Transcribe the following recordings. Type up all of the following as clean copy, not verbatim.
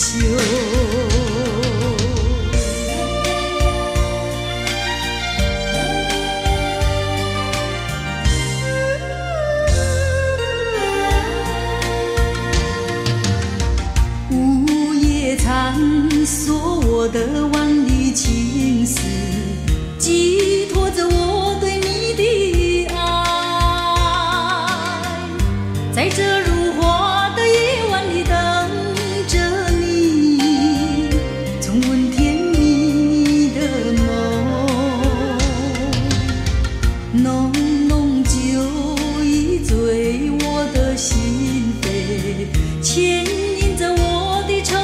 烧。 说我的万里情思，寄托着我对你的爱，在这如花的夜晚里等着你，重温甜蜜的梦，浓浓酒意醉我的心扉，牵引着我的愁。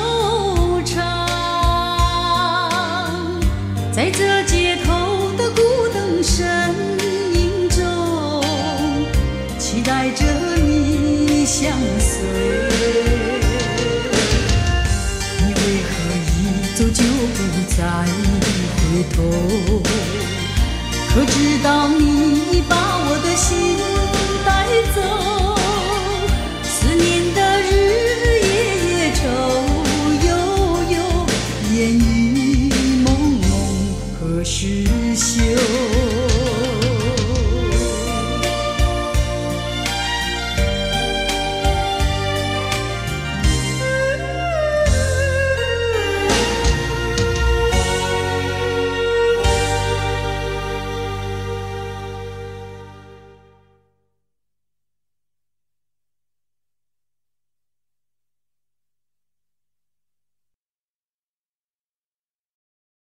在这街头的孤灯身影中，期待着你相随。你为何一走就不再回头？可知道你已把我的心。